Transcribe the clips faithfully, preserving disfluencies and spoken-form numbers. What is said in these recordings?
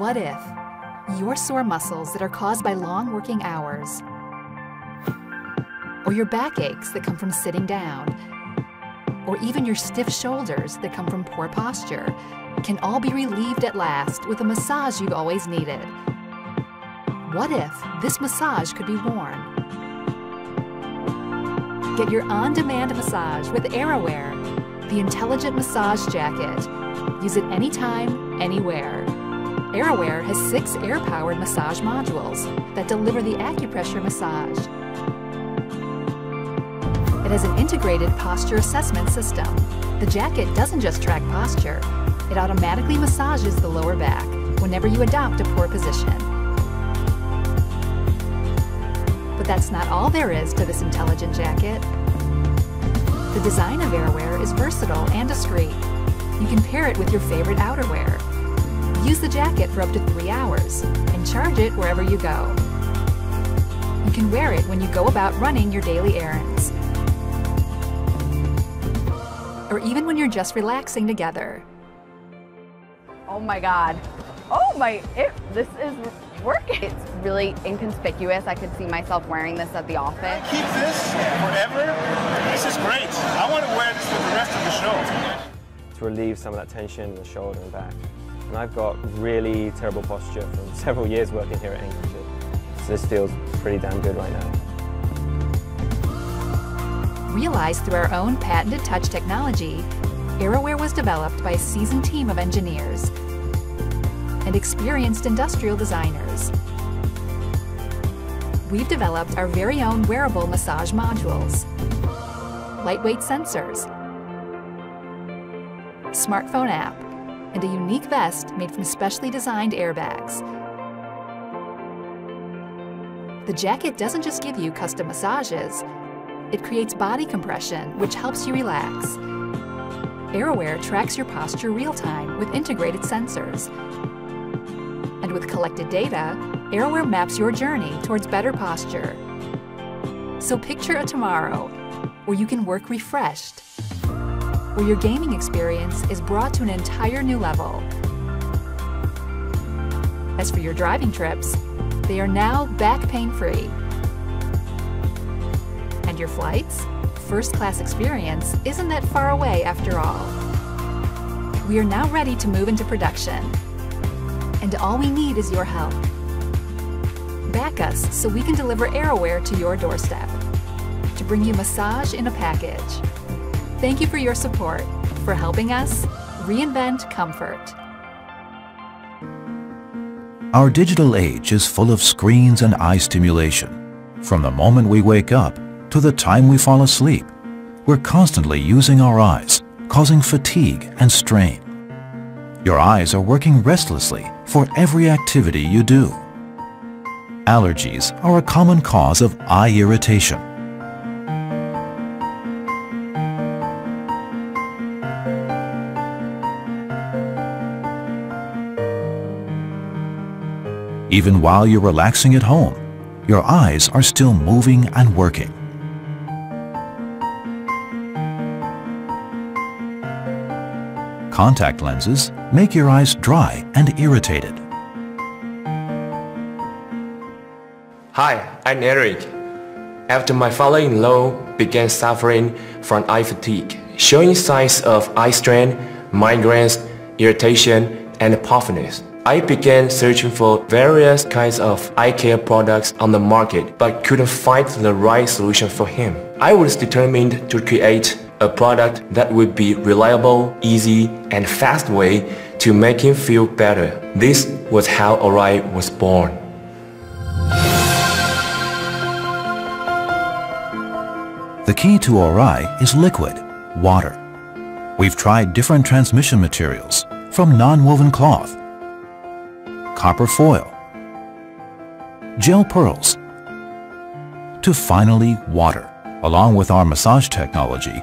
What if your sore muscles that are caused by long working hours, or your backaches that come from sitting down, or even your stiff shoulders that come from poor posture, can all be relieved at last with a massage you've always needed? What if this massage could be worn? Get your on-demand massage with AiraWear, the intelligent massage jacket. Use it anytime, anywhere. AiraWear has six air-powered massage modules that deliver the acupressure massage. It has an integrated posture assessment system. The jacket doesn't just track posture, it automatically massages the lower back whenever you adopt a poor position. But that's not all there is to this intelligent jacket. The design of AiraWear is versatile and discreet. You can pair it with your favorite outerwear. Use the jacket for up to three hours and charge it wherever you go. You can wear it when you go about running your daily errands, or even when you're just relaxing together. Oh my God. Oh my, it, this is working. It's really inconspicuous. I could see myself wearing this at the office. Keep this forever. This is great. I want to wear this for the rest of the show. To relieve some of that tension in the shoulder and back. And I've got really terrible posture from several years working here at Anchor Ship. So this feels pretty damn good right now. Realized through our own patented touch technology, AiraWear was developed by a seasoned team of engineers and experienced industrial designers. We've developed our very own wearable massage modules, lightweight sensors, smartphone app, and a unique vest made from specially designed airbags. The jacket doesn't just give you custom massages, it creates body compression, which helps you relax. AiraWear tracks your posture real-time with integrated sensors. And with collected data, AiraWear maps your journey towards better posture. So picture a tomorrow where you can work refreshed, where your gaming experience is brought to an entire new level. As for your driving trips, they are now back pain-free. And your flights? First-class experience isn't that far away after all. We are now ready to move into production, and all we need is your help. Back us so we can deliver AiraWear to your doorstep, to bring you massage in a package. Thank you for your support, for helping us reinvent comfort. Our digital age is full of screens and eye stimulation. From the moment we wake up to the time we fall asleep, we're constantly using our eyes, causing fatigue and strain. Your eyes are working restlessly for every activity you do. Allergies are a common cause of eye irritation. Even while you're relaxing at home, your eyes are still moving and working. Contact lenses make your eyes dry and irritated. Hi, I'm Eric. After my father-in-law began suffering from eye fatigue, showing signs of eye strain, migraines, irritation, and puffiness, I began searching for various kinds of eye care products on the market, but couldn't find the right solution for him. I was determined to create a product that would be reliable, easy, and fast way to make him feel better. This was how Aurai was born. The key to Aurai is liquid, water. We've tried different transmission materials, from non-woven cloth, copper foil, gel pearls, to finally water. Along with our massage technology,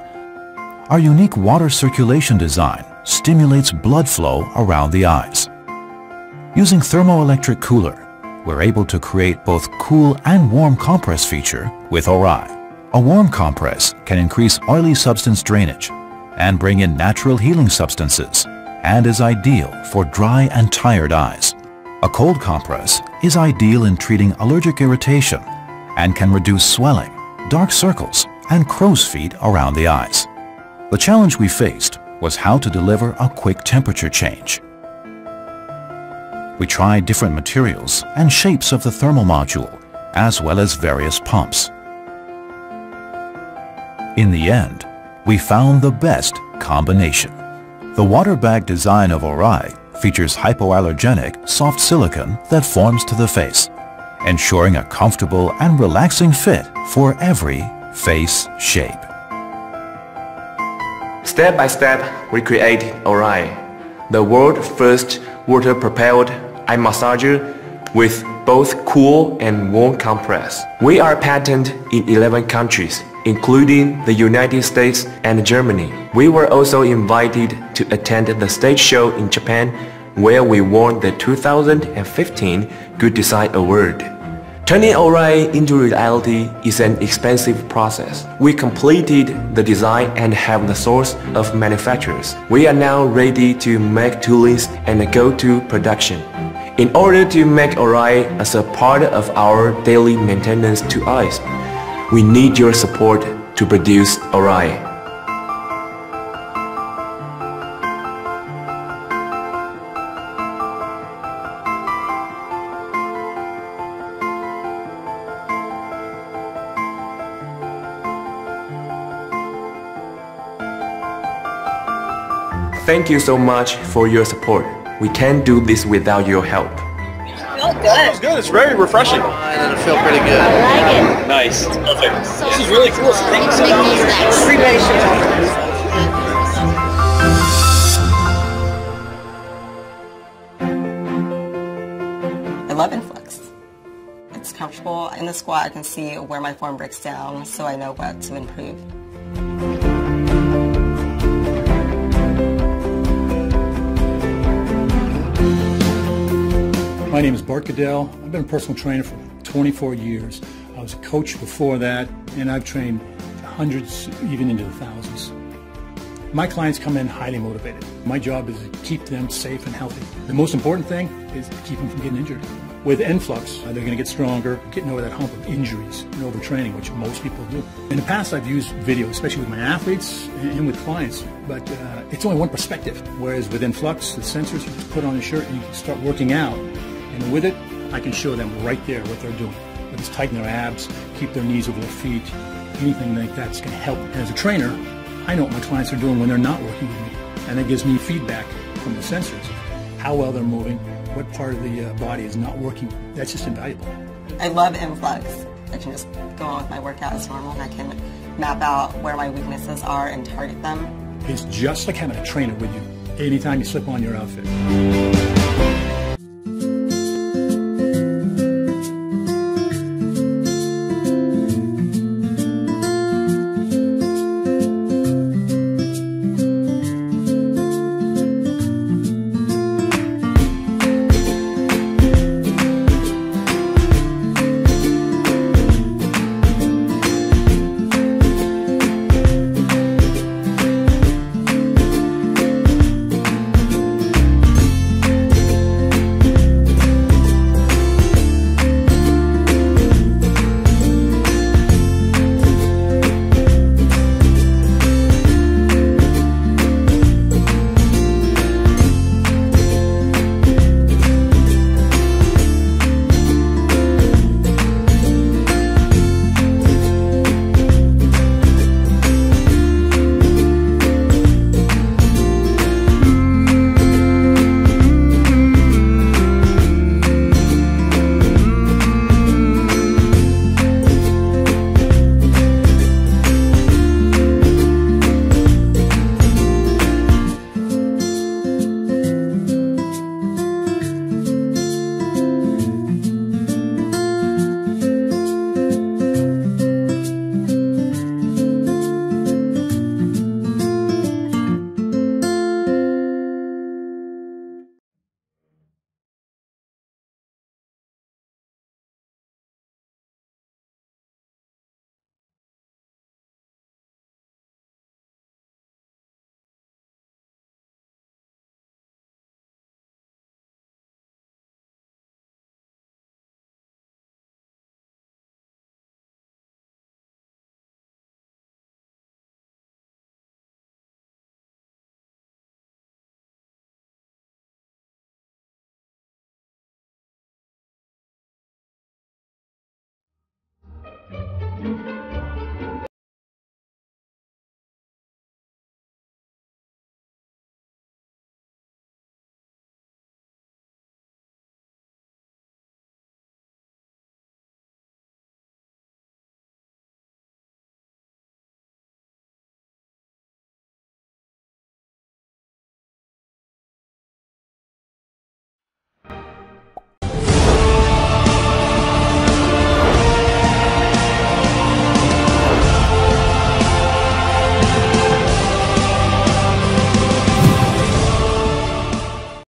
our unique water circulation design stimulates blood flow around the eyes. Using thermoelectric cooler, we're able to create both cool and warm compress feature with Aurai. A warm compress can increase oily substance drainage and bring in natural healing substances, and is ideal for dry and tired eyes. A cold compress is ideal in treating allergic irritation and can reduce swelling, dark circles, and crow's feet around the eyes. The challenge we faced was how to deliver a quick temperature change. We tried different materials and shapes of the thermal module, as well as various pumps. In the end, we found the best combination. The water bag design of Aurai features hypoallergenic soft silicone that forms to the face, ensuring a comfortable and relaxing fit for every face shape. Step by step, we create Aurai, the world's first water-propelled eye massager with both cool and warm compress. We are patented in eleven countries, including the United States and Germany. We were also invited to attend the stage show in Japan, where we won the two thousand fifteen Good Design Award. Turning Aurai into reality is an expensive process. We completed the design and have the source of manufacturers. We are now ready to make toolings and go to production. In order to make Aurai as a part of our daily maintenance to us, we need your support to produce Aurai. Thank you so much for your support. We can't do this without your help. Good. It feels good. It's very refreshing. And it feels pretty good. I like it. Nice. It's perfect. So this is really cool. Thank you so much. Cremation. I love Enflux. It's comfortable. In the squat, I can see where my form breaks down, so I know what to improve. My name is Bart Goodell. I've been a personal trainer for twenty-four years. I was a coach before that, and I've trained hundreds, even into the thousands. My clients come in highly motivated. My job is to keep them safe and healthy. The most important thing is to keep them from getting injured. With Enflux, they're going to get stronger, getting over that hump of injuries and overtraining, which most people do. In the past, I've used video, especially with my athletes and with clients, but uh, it's only one perspective. Whereas with Enflux, the sensors you put on the shirt and you can start working out. And with it, I can show them right there what they're doing. Whether it's tighten their abs, keep their knees over their feet, anything like that's going to help. And as a trainer, I know what my clients are doing when they're not working with me. And that gives me feedback from the sensors, how well they're moving, what part of the uh, body is not working. That's just invaluable. I love Enflux. I can just go on with my workout as normal, and I can map out where my weaknesses are and target them. It's just like having a trainer with you anytime you slip on your outfit.